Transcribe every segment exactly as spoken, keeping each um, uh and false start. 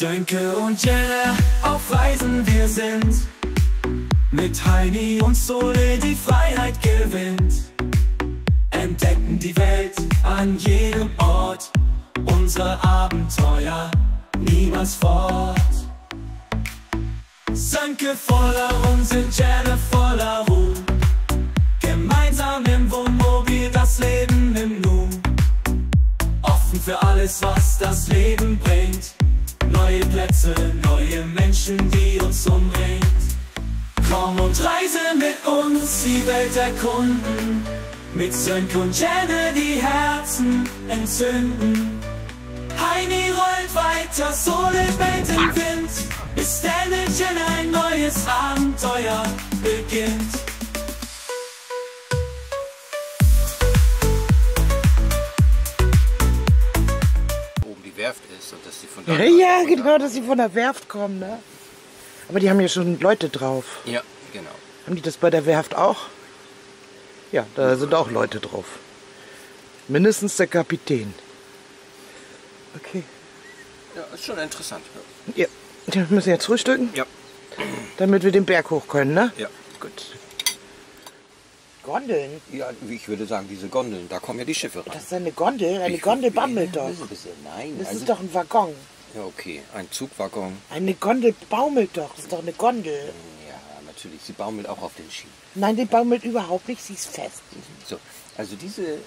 Sönke und Jenne, auf Reisen wir sind, mit Heini und Sole die Freiheit gewinnt. Entdecken die Welt an jedem Ort, unsere Abenteuer niemals fort. Sönke voller Unsinn, Jenne voller Ruhm, gemeinsam im Wohnmobil das Leben im Nu. Offen für alles, was das Leben bringt, neue Plätze, neue Menschen, die uns umringt. Komm und reise mit uns, die Welt erkunden, mit Sönke und Jenne die Herzen entzünden. Heini rollt weiter, Sole bellt im Wind, bis Dennchen ein neues Abenteuer beginnt. Oben die Werft ist und dass die von der ja, genau, dass sie von der Werft kommen, ne? Aber die haben ja schon Leute drauf. Ja, genau. Haben die das bei der Werft auch? Ja, da sind auch Leute drauf. Mindestens der Kapitän. Okay. Ja, ist schon interessant. Ja. Ja, wir müssen jetzt frühstücken? Ja. Damit wir den Berg hoch können, ne? Ja. Gut. Gondeln? Ja, ich würde sagen, diese Gondeln, da kommen ja die Schiffe rein. Das ist eine Gondel? Eine ich Gondel baumelt doch. Ein bisschen. Nein. Das also ist doch ein Waggon. Ja, okay. Ein Zugwaggon. Eine Gondel baumelt doch. Das ist doch eine Gondel. Ja, natürlich. Sie baumelt auch auf den Schienen. Nein, die baumelt überhaupt nicht. Sie ist fest. So, also diese,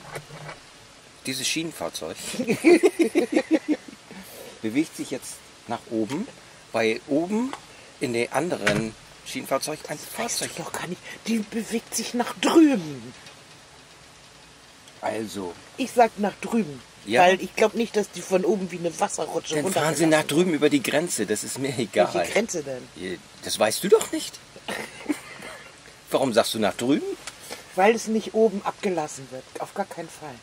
dieses Schienenfahrzeug bewegt sich jetzt nach oben, weil oben in den anderen Schienenfahrzeug ein das Fahrzeug... Weißt du doch gar nicht. Die bewegt sich nach drüben. Also... Ich sag nach drüben. Ja. Weil ich glaube nicht, dass die von oben wie eine Wasserrutsche runter. Dann fahren sie nach drüben über die Grenze. Das ist mir egal. Welche Grenze denn? Das weißt du doch nicht. Warum sagst du nach drüben? Weil es nicht oben abgelassen wird. Auf gar keinen Fall.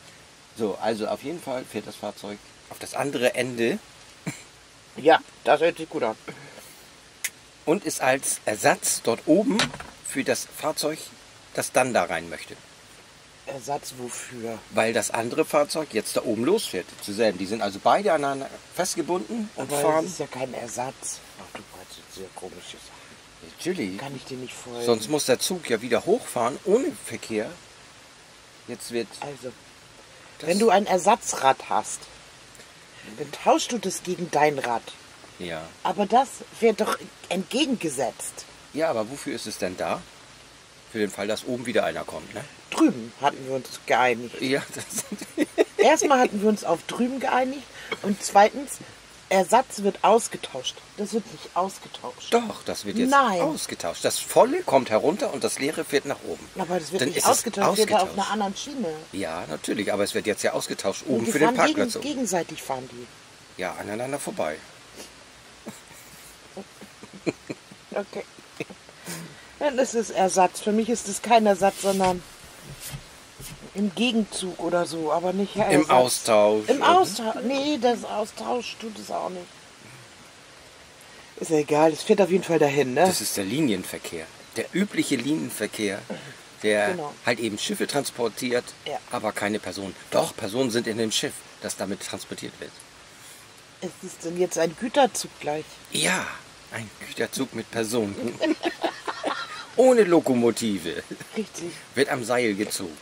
So, also auf jeden Fall fährt das Fahrzeug auf das andere Ende. Ja, das hört sich gut an. Und ist als Ersatz dort oben für das Fahrzeug, das dann da rein möchte. Ersatz wofür? Weil das andere Fahrzeug jetzt da oben losfährt. Zusammen. Die sind also beide aneinander festgebunden und aber fahren. Das ist ja kein Ersatz. Ach du Gott, sehr komische Sachen. Natürlich. Kann ich dir nicht folgen. Sonst muss der Zug ja wieder hochfahren ohne Verkehr. Jetzt wird. Also, wenn du ein Ersatzrad hast, dann tauschst du das gegen dein Rad. Ja. Aber das wird doch entgegengesetzt. Ja, aber wofür ist es denn da? Für den Fall, dass oben wieder einer kommt, ne? Drüben hatten wir uns geeinigt. Ja, das erstmal hatten wir uns auf drüben geeinigt und zweitens, Ersatz wird ausgetauscht. Das wird nicht ausgetauscht. Doch, das wird jetzt nein ausgetauscht. Das Volle kommt herunter und das Leere fährt nach oben. Aber das wird dann nicht ausgetauscht, das wird ja auf einer anderen Schiene. Ja, natürlich, aber es wird jetzt ja ausgetauscht, oben für den Parkplatz. Gegen, gegenseitig fahren die. Ja, aneinander vorbei. Okay. Dann ist es Ersatz. Für mich ist es kein Ersatz, sondern im Gegenzug oder so, aber nicht Ersatz. Im Austausch. Im Austausch. Nee, das Austausch tut es auch nicht. Ist ja egal, es fährt auf jeden Fall dahin, ne? Das ist der Linienverkehr. Der übliche Linienverkehr, der genau halt eben Schiffe transportiert, ja, aber keine Personen. Doch, Personen sind in dem Schiff, das damit transportiert wird. Ist es denn jetzt ein Güterzug gleich? Ja, ein Güterzug mit Personen. Ohne Lokomotive. Richtig. Wird am Seil gezogen.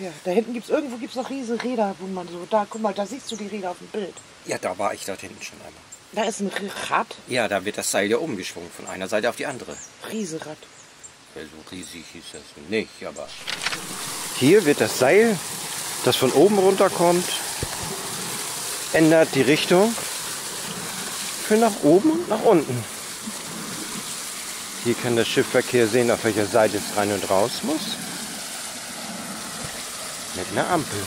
Ja, da hinten gibt es irgendwo gibt's noch riesige Räder, wo man so... Da, guck mal, da siehst du die Räder auf dem Bild. Ja, da war ich dort hinten schon einmal. Da ist ein Rad? Ja, da wird das Seil ja umgeschwungen, von einer Seite auf die andere. Riesenrad. Ja, so riesig ist das nicht, aber... Hier wird das Seil, das von oben runterkommt, ändert die Richtung für nach oben und nach unten. Hier kann der Schiffverkehr sehen, auf welcher Seite es rein und raus muss. Mit einer Ampel.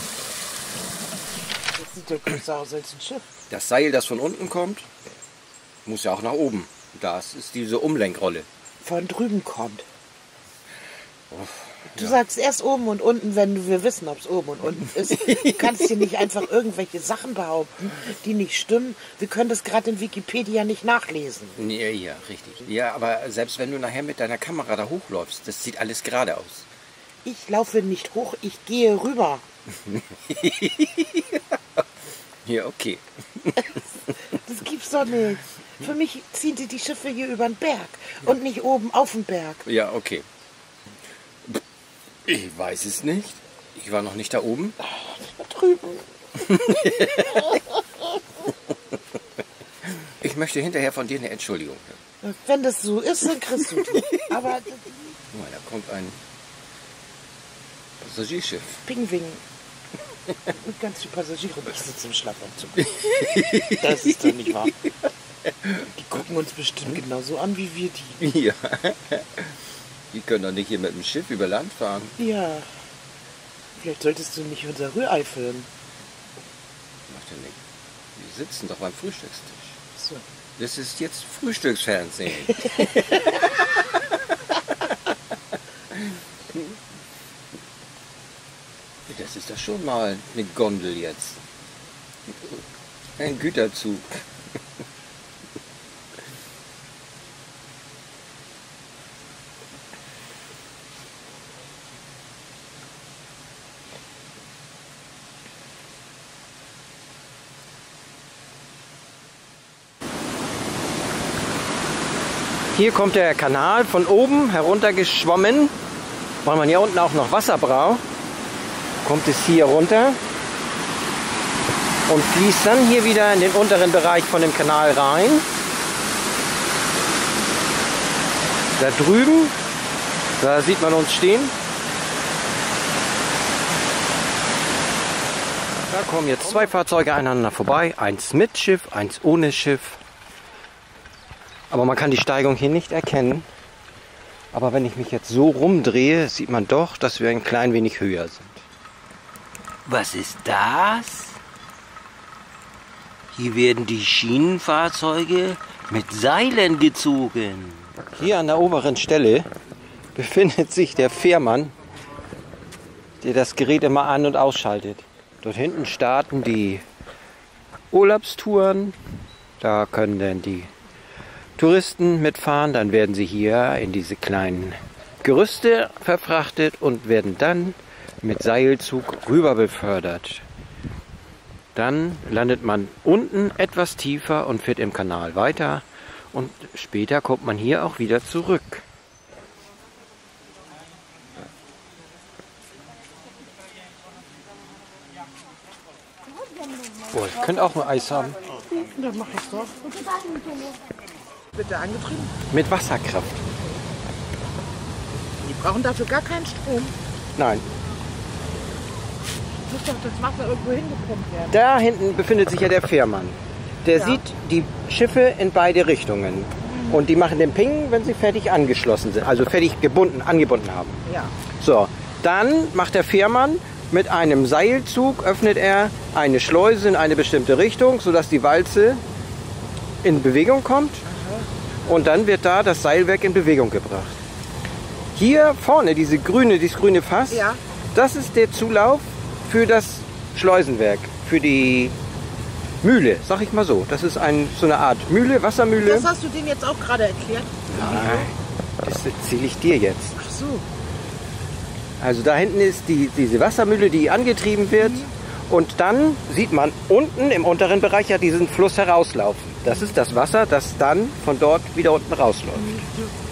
Das sieht ja größer aus als ein Schiff. Das Seil, das von unten kommt, muss ja auch nach oben. Das ist diese Umlenkrolle. Von drüben kommt. Uff, du ja sagst erst oben und unten, wenn du, wir wissen, ob es oben und unten ist. Du kannst hier nicht einfach irgendwelche Sachen behaupten, die nicht stimmen. Wir können das gerade in Wikipedia nicht nachlesen. Ja, ja, richtig. Ja, aber selbst wenn du nachher mit deiner Kamera da hochläufst, das sieht alles gerade aus. Ich laufe nicht hoch, ich gehe rüber. Ja, okay. Das gibt's doch nicht. Für mich ziehen die die Schiffe hier über den Berg und nicht oben auf den Berg. Ja, okay. Ich weiß es nicht. Ich war noch nicht da oben. Da drüben. Ich möchte hinterher von dir eine Entschuldigung. Wenn das so ist, dann kriegst du die. Aber... Guck mal, da kommt ein Passagierschiff. Pinguin. Und ganz viele Passagiere. Ich sitze im Schlafanzug. Das ist doch nicht wahr. Die gucken uns bestimmt genauso an wie wir die. Ja. Die können doch nicht hier mit dem Schiff über Land fahren. Ja. Vielleicht solltest du nicht unser Rührei filmen. Macht ja nichts. Wir sitzen doch beim Frühstückstisch. So. Das ist jetzt Frühstücksfernsehen. Das ist doch schon mal eine Gondel jetzt. Ein Güterzug. Hier kommt der Kanal von oben heruntergeschwommen, weil man hier unten auch noch Wasser braucht. Kommt es hier runter und fließt dann hier wieder in den unteren Bereich von dem Kanal rein. Da drüben, da sieht man uns stehen. Da kommen jetzt zwei Fahrzeuge aneinander vorbei, eins mit Schiff, eins ohne Schiff. Aber man kann die Steigung hier nicht erkennen. Aber wenn ich mich jetzt so rumdrehe, sieht man doch, dass wir ein klein wenig höher sind. Was ist das? Hier werden die Schienenfahrzeuge mit Seilen gezogen. Hier an der oberen Stelle befindet sich der Fährmann, der das Gerät immer an- und ausschaltet. Dort hinten starten die Urlaubstouren. Da können dann die Touristen mitfahren, dann werden sie hier in diese kleinen Gerüste verfrachtet und werden dann mit Seilzug rüber befördert. Dann landet man unten etwas tiefer und fährt im Kanal weiter und später kommt man hier auch wieder zurück. Oh, ich könnte auch ein Eis haben. Das mache ich doch. Wird da angetrieben? Mit Wasserkraft. Die brauchen dafür gar keinen Strom. Nein. Muss doch das Wasser irgendwo hingepumpt werden. Da hinten befindet sich ja der Fährmann. Der ja. sieht die Schiffe in beide Richtungen. Mhm. Und die machen den Ping, wenn sie fertig angeschlossen sind. Also fertig gebunden, angebunden haben. Ja. So, dann macht der Fährmann mit einem Seilzug, öffnet er eine Schleuse in eine bestimmte Richtung, sodass die Walze in Bewegung kommt. Und dann wird da das Seilwerk in Bewegung gebracht. Hier vorne, diese grüne, dieses grüne Fass, ja. das ist der Zulauf für das Schleusenwerk, für die Mühle, sag ich mal so. Das ist ein, so eine Art Mühle, Wassermühle. Das hast du denen jetzt auch gerade erklärt? Nein, das erzähle ich dir jetzt. Ach so. Also da hinten ist die, diese Wassermühle, die angetrieben wird. Mhm. Und dann sieht man unten im unteren Bereich ja diesen Fluss herauslaufen. Das ist das Wasser, das dann von dort wieder unten rausläuft.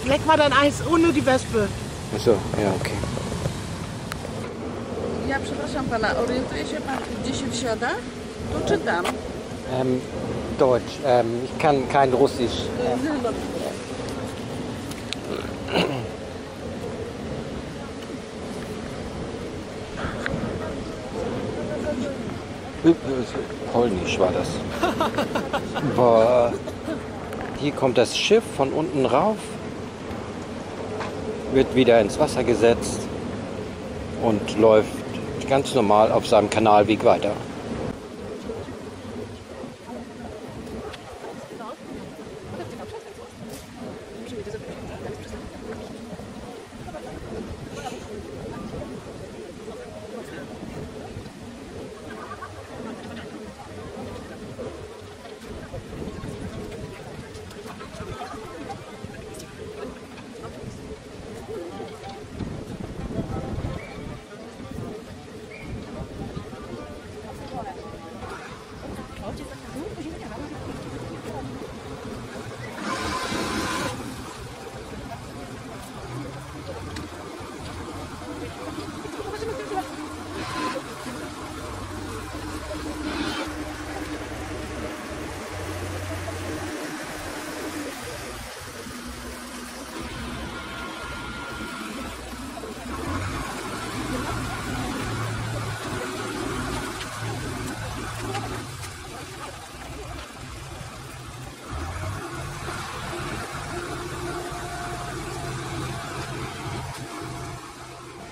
Leck mal dein Eis ohne die Wespe. Ach so, ja, okay. Ja, przepraszam pana, orientuje się pan, gdzie się wsiada? Tu czy tam? Ähm, Deutsch. Ähm, ich kann kein Russisch. Polnisch war das. Boah. Hier kommt das Schiff von unten rauf, wird wieder ins Wasser gesetzt und läuft ganz normal auf seinem Kanalweg weiter.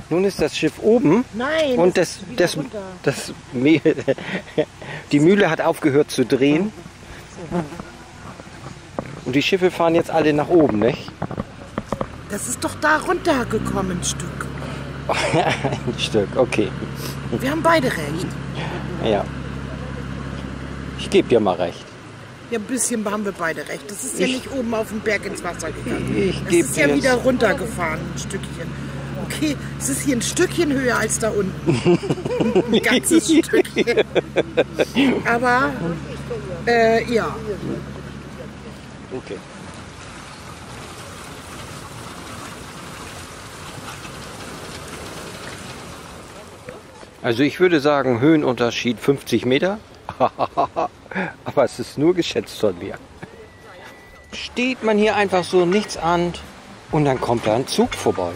Nun ist das Schiff oben. Nein, und das, das, das, das, die Mühle hat aufgehört zu drehen. Und die Schiffe fahren jetzt alle nach oben, nicht? Das ist doch da runtergekommen, ein Stück. Ein Stück, okay. Wir haben beide recht. Ja. Ich gebe dir mal recht. Ja, ein bisschen haben wir beide recht. Das ist ja ich, nicht oben auf dem Berg ins Wasser gegangen. Ich das ist ja wieder runtergefahren, ein Stückchen. Okay, es ist hier ein Stückchen höher als da unten. Ein ganzes Stückchen. Aber, äh, ja. Okay. Also ich würde sagen, Höhenunterschied fünfzig Meter. Aber es ist nur geschätzt von mir. Steht man hier einfach so nichts an und dann kommt da ein Zug vorbei.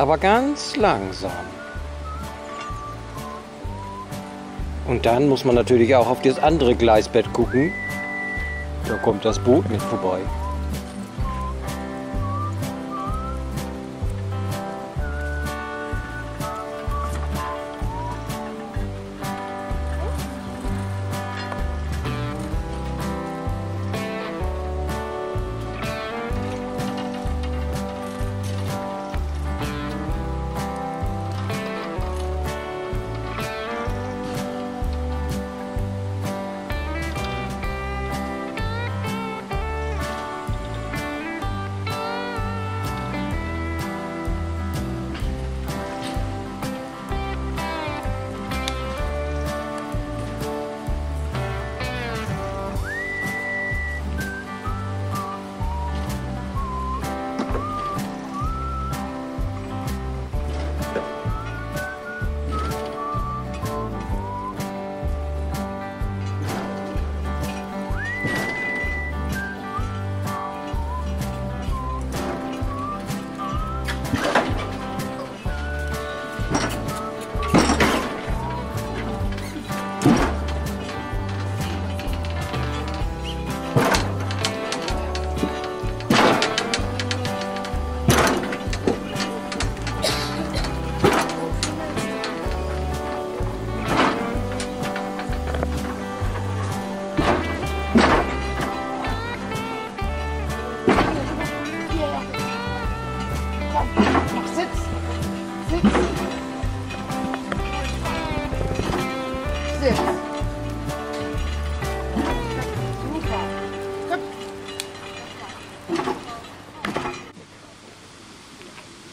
Aber ganz langsam. Und dann muss man natürlich auch auf das andere Gleisbett gucken. Da kommt das Boot mit vorbei.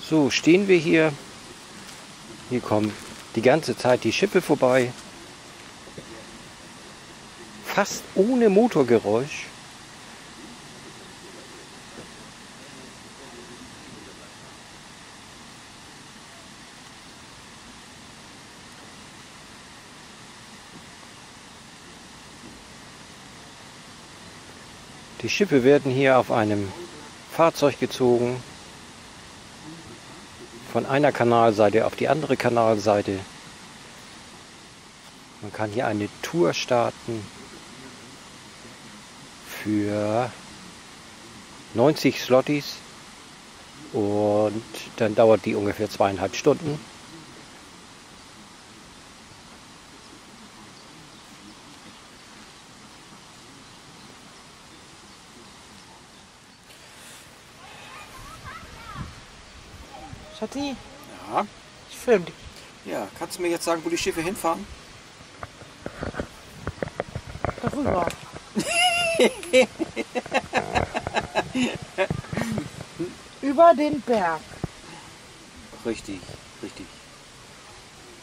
So stehen wir hier. Hier kommen die ganze Zeit die Schiffe vorbei. Fast ohne Motorgeräusch. Die Schiffe werden hier auf einem Fahrzeug gezogen. Von einer Kanalseite auf die andere Kanalseite. Man kann hier eine Tour starten für neunzig Slotties und dann dauert die ungefähr zweieinhalb Stunden. Schatzi? Ja? Ich filme dich. Ja, kannst du mir jetzt sagen, wo die Schiffe hinfahren? Darüber. Über den Berg. Richtig, richtig.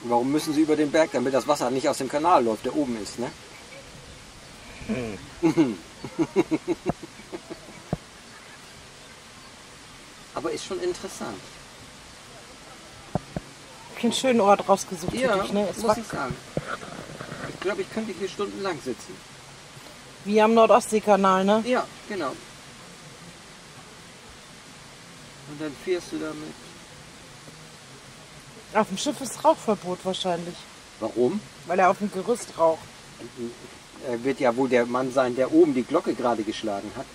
Warum müssen sie über den Berg? Damit das Wasser nicht aus dem Kanal läuft, der oben ist, ne? Hm. Aber ist schon interessant. wirklich einen schönen Ort rausgesucht ja, für dich, ne? Es muss ich sagen. Ich glaube, ich könnte hier stundenlang sitzen. Wie am Nord-Ostsee-Kanal, ne? Ja, genau. Und dann fährst du damit. Auf dem Schiff ist Rauchverbot wahrscheinlich. Warum? Weil er auf dem Gerüst raucht. Er wird ja wohl der Mann sein, der oben die Glocke gerade geschlagen hat.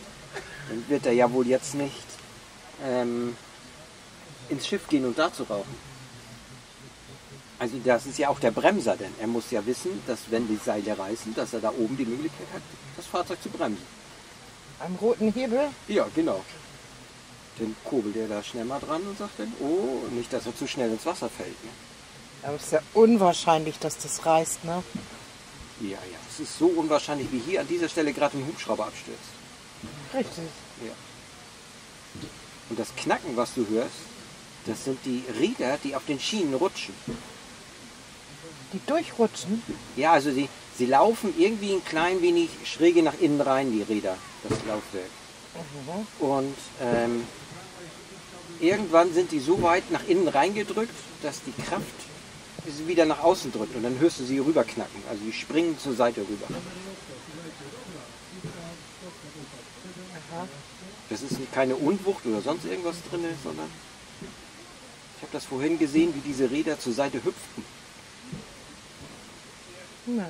Dann wird er ja wohl jetzt nicht ähm, ins Schiff gehen und dazu rauchen. Also das ist ja auch der Bremser, denn er muss ja wissen, dass wenn die Seile reißen, dass er da oben die Möglichkeit hat, das Fahrzeug zu bremsen. Am roten Hebel? Ja, genau. Dann kurbelt er da schnell mal dran und sagt dann, oh, nicht, dass er zu schnell ins Wasser fällt. Ne? Aber es ist ja unwahrscheinlich, dass das reißt, ne? Ja, ja, es ist so unwahrscheinlich, wie hier an dieser Stelle gerade ein Hubschrauber abstürzt. Richtig. Ja. Und das Knacken, was du hörst, das sind die Räder, die auf den Schienen rutschen. Die durchrutschen? Ja, also die, sie laufen irgendwie ein klein wenig schräge nach innen rein, die Räder, das Laufwerk. Mhm. Und ähm, irgendwann sind die so weit nach innen reingedrückt, dass die Kraft sie wieder nach außen drückt. Und dann hörst du sie rüberknacken. Also die springen zur Seite rüber. Aha. Das ist keine Unwucht oder sonst irgendwas drin, sondern ich habe das vorhin gesehen, wie diese Räder zur Seite hüpften. Na,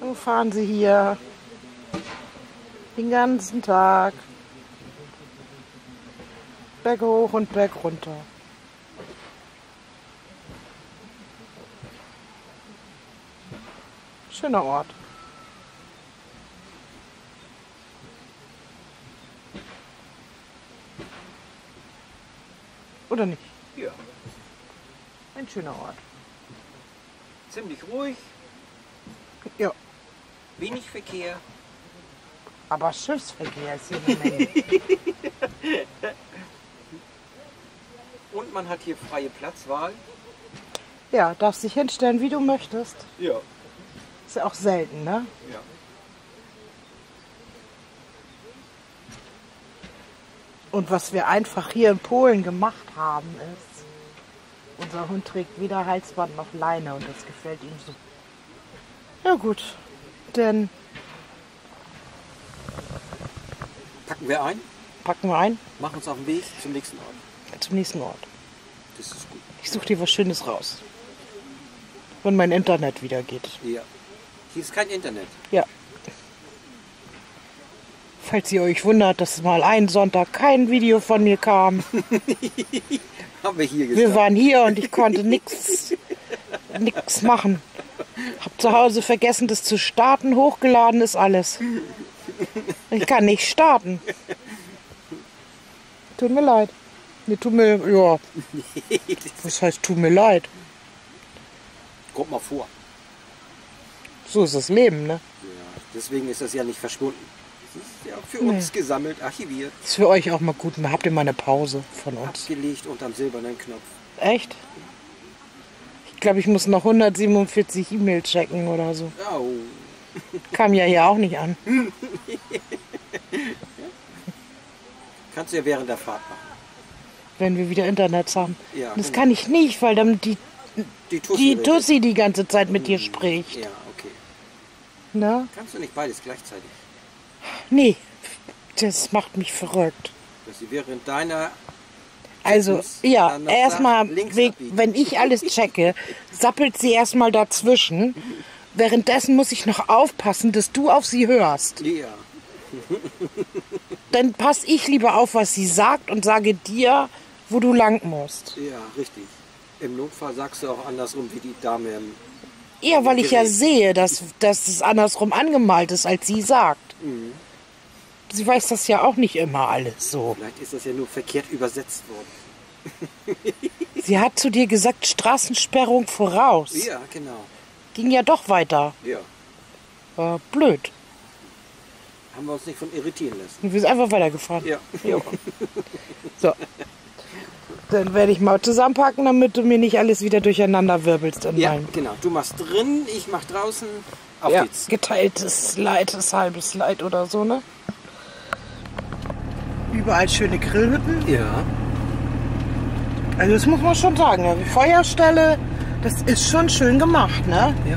wo fahren sie hier? Den ganzen Tag. Berg hoch und Berg runter. Schöner Ort. Oder nicht? Ja. Ein schöner Ort. Ziemlich ruhig. Ja. Wenig Verkehr. Aber Schiffsverkehr ist hier eine Menge. Und man hat hier freie Platzwahl. Ja, darfst dich hinstellen, wie du möchtest. Ja. Ist ja auch selten, ne? Ja. Und was wir einfach hier in Polen gemacht haben, ist, unser Hund trägt weder Halsband noch Leine und das gefällt ihm so. Ja gut, denn... Packen wir ein? Packen wir ein. Machen uns auf den Weg zum nächsten Ort. Zum nächsten Ort. Das ist gut. Ich suche dir was Schönes raus. Wenn mein Internet wieder geht. Ja. Hier ist kein Internet. Ja. Falls ihr euch wundert, dass mal einen Sonntag kein Video von mir kam. Haben wir hier gesagt. Wir waren hier und ich konnte nichts nichts machen. Hab zu Hause vergessen, das zu starten. Hochgeladen ist alles. Ich kann nicht starten. Tut mir leid. Nee, tut mir... Ja. Was heißt, tut mir leid? Kommt mal vor. So ist das Leben, ne? Ja, deswegen ist das ja nicht verschwunden. Das ist ja für uns nee. Gesammelt, archiviert. Das ist für euch auch mal gut. Dann habt ihr mal eine Pause von uns. Abgelegt unterm silbernen Knopf. Echt? Ich glaube, ich muss noch hundertsiebenundvierzig E-Mails checken oder so. Oh. Kam ja hier auch nicht an. Kannst du ja während der Fahrt machen. Wenn wir wieder Internet haben. Ja, das genau. Kann ich nicht, weil dann die, die, Tussi, die Tussi die ganze Zeit mit dir spricht. Ja, okay. Na? Kannst du nicht beides gleichzeitig? Nee, das macht mich verrückt. Dass sie während deiner... Also, ja, erstmal, wenn ich alles checke, sappelt sie erstmal dazwischen. Währenddessen muss ich noch aufpassen, dass du auf sie hörst. Ja. Dann passe ich lieber auf, was sie sagt und sage dir, wo du lang musst. Ja, richtig. Im Notfall sagst du auch andersrum, wie die Dame im... Ja, weil ich ja sehe, dass, dass es andersrum angemalt ist, als sie sagt. Mhm. Sie weiß das ja auch nicht immer alles so. Vielleicht ist das ja nur verkehrt übersetzt worden. Sie hat zu dir gesagt, Straßensperrung voraus. Ja, genau. Ging ja doch weiter. Ja. War blöd. Haben wir uns nicht von irritieren lassen. Wir sind einfach weitergefahren. Ja. Jo. So. Dann werde ich mal zusammenpacken, damit du mir nicht alles wieder durcheinander wirbelst. In ja, meinen. Genau. Du machst drin, ich mach draußen. Auf ja. Geht's. Geteiltes Leid ist halbes Leid oder so, ne? Überall schöne Grillhütten. Ja. Also das muss man schon sagen, ja. Die Feuerstelle, das ist schon schön gemacht, ne? Ja.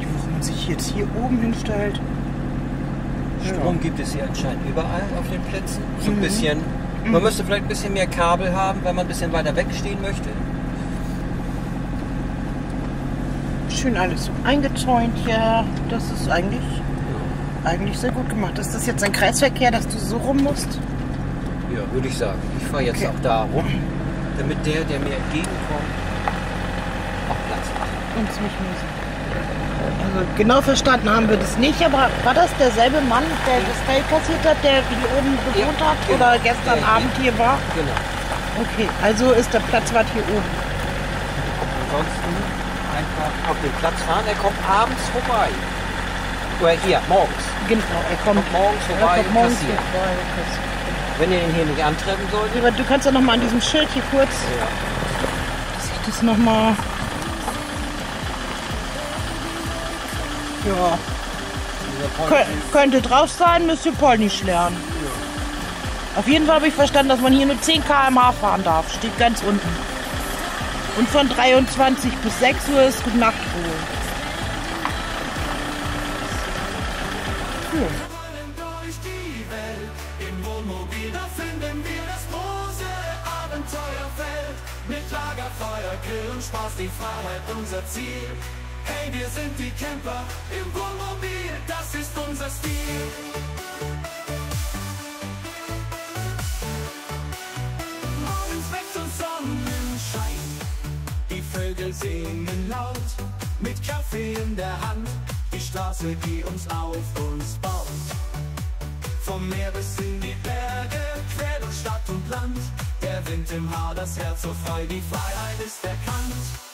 Warum man sich jetzt hier oben hinstellt? Strom ja. gibt es hier anscheinend überall auf den Plätzen. So ein mhm. bisschen. Man mhm. müsste vielleicht ein bisschen mehr Kabel haben, wenn man ein bisschen weiter wegstehen möchte. Schön alles so eingezäunt hier. Das ist eigentlich, eigentlich sehr gut gemacht. Ist das jetzt ein Kreisverkehr, dass du so rum musst? Ja, würde ich sagen. Ich fahre jetzt okay. auch da rum, damit der, der mir entgegenkommt, auch Platz hat. Und es nicht muss. Also genau verstanden haben wir das nicht, aber war das derselbe Mann, der das Feld kassiert hat, der hier oben gewohnt ja, hat genau. oder gestern ja, Abend ja. hier war? Genau. Okay, also ist der Platzwart hier oben. Ansonsten einfach auf den Platz fahren, er kommt abends vorbei. Oder hier, morgens. Genau, er kommt, er kommt morgens vorbei und kassiert. Wenn ihr ihn hier nicht antreffen solltet. Aber du kannst ja noch mal an diesem Schild hier kurz, ja. dass ich das noch mal... Ja. Kön könnte drauf sein, müsst ihr Polnisch lernen. Ja. Auf jeden Fall habe ich verstanden, dass man hier nur zehn Kilometer pro Stunde fahren darf. Steht ganz unten. Und von dreiundzwanzig bis sechs Uhr ist gute Nachtruhe. Cool. Mit Lagerfeuer, Grill und Spaß, die Freiheit unser Ziel. Hey, wir sind die Camper im Wohnmobil, das ist unser Stil. Singen laut, mit Kaffee in der Hand, die Straße, die uns auf uns baut. Vom Meer bis in die Berge, quer durch Stadt und Land, der Wind im Haar, das Herz so frei, die Freiheit ist erkannt.